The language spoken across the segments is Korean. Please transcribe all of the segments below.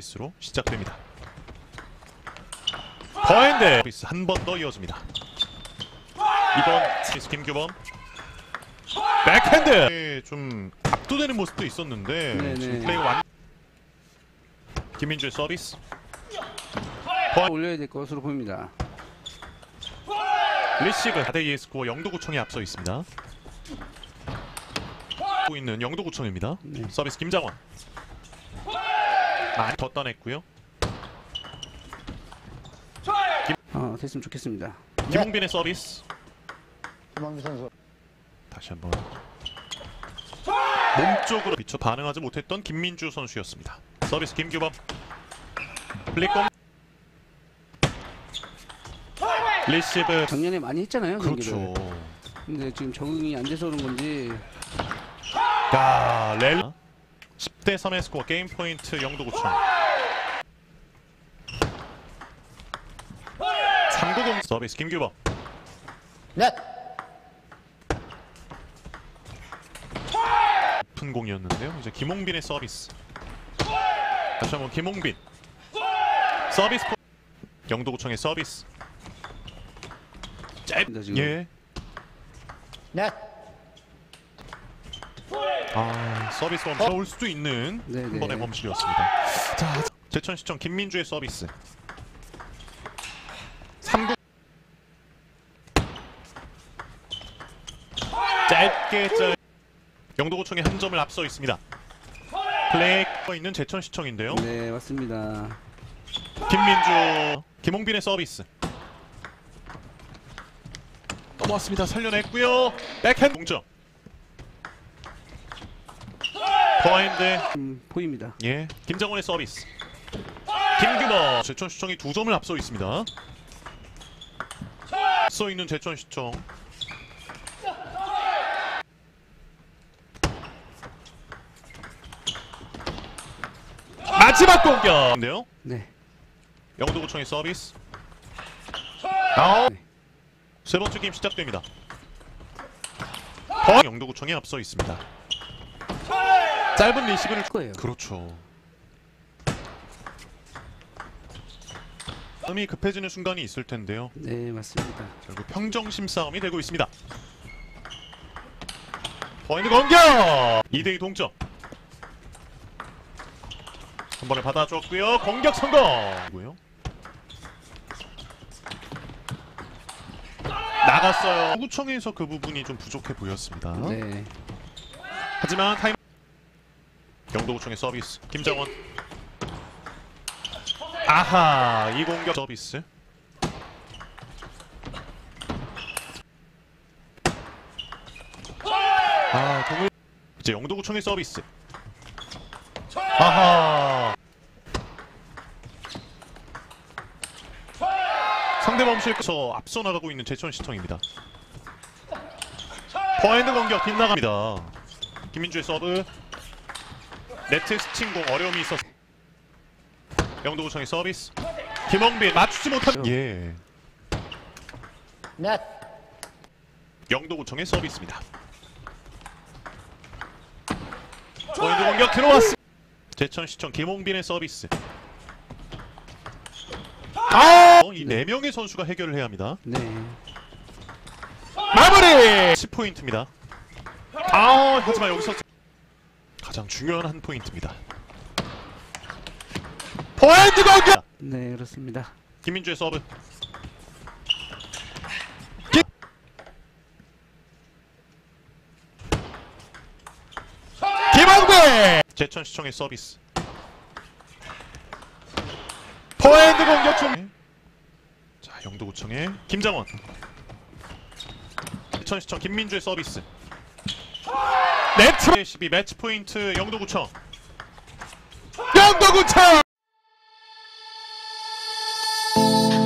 서비스로 시작됩니다. 더핸드 서비스 한 번 더 이어집니다. 이번 서비스 김규범 백핸드 좀 압도되는 모습도 있었는데 플레이가 완... 김민주의 서비스 올려야 될 것으로 보입니다. 리시브 4대2의 스코어 영도구청에 앞서 있습니다. 하고 있는 영도구청입니다. 서비스 김장원 많이 더 따냈고요. 됐으면 좋겠습니다. 김홍빈의 서비스 다시 한번 몸쪽으로 미처 반응하지 못했던 김민주 선수였습니다. 서비스 김규범 플리콤 리시브 작년에 많이 했잖아요. 그렇죠. 경기를. 근데 지금 적응이 안 돼서 그런 건지. 야, 렐 10대3의 스코어 게임 포인트 영도구청. 삼구공 서비스 김규범. 넷. 높은 공이었는데요. 이제 김홍빈의 서비스. 다시 한번 김홍빈. 서비스 영도구청의 서비스. 지금. 예. 넷. 서비스 범실 올 수도 있는 한 번의 범실이었습니다. 자, 제천시청 김민주의 서비스. 3구. 짧게. 영도구청의 한 점을 앞서 있습니다. 플레이가 있는 제천시청인데요. 네, 맞습니다. 김민주, 김홍빈의 서비스. 왔습니다. 살려냈고요. 백핸드 동점. 더핸드 보입니다. 예, 김장원의 서비스. 김규범. 제천시청이 2점을 앞서 있습니다. 앞서 있는 제천시청. 마지막 공격인데요. 네. 영도구청의 서비스. 세 번째 게임 시작됩니다. 영도구청에 앞서 있습니다. 짧은 리시브를 거예요. 그렇죠. 마음이 급해지는 순간이 있을 텐데요. 네, 맞습니다. 결국 평정심 싸움이 되고 있습니다. 포인트 공격! 2대2 동점. 한 번에 받아줬고요. 공격 성공! 나갔어요. 구청에서 그 부분이 좀 부족해 보였습니다. 네. 하지만 타임. 영도구청의 서비스 김장원. 아하, 이 공격 서비스. 공을 이제 영도구청의 서비스. 아하. 상대 범실에서 앞서 나가고 있는 제천시청입니다. 포핸드 공격 빗나갑니다. 김민주의 서브. 네트 스친 공 어려움이 있어서 영도구청의 서비스. 김홍빈 맞추지 못한. 예. 넷. 영도구청의 서비스입니다. 포핸드 공격 들어왔습니다. 제천시청 김홍빈의 서비스. 이 4명의 선수가 해결을 해야 합니다. 네. 마무리! 10포인트입니다. 하지만 여기서 가장 중요한 한 포인트입니다. 포인트 공격! 네, 그렇습니다. 김민주의 서브. 김홍빈! 제천시청의 서비스. 포인트 공격 중. 자, 영도구청의 김장원. 제천시청 김민주의 서비스. 네트 12 매치 포인트 영도구청. 영도구청.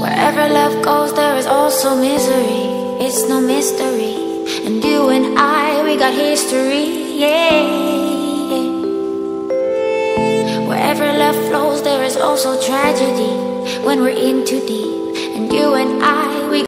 Wherever love goes there is also misery. It's no mystery. And you and I we got history. Yeah. Wherever love flows there is also tragedy when we're in too deep. And you and I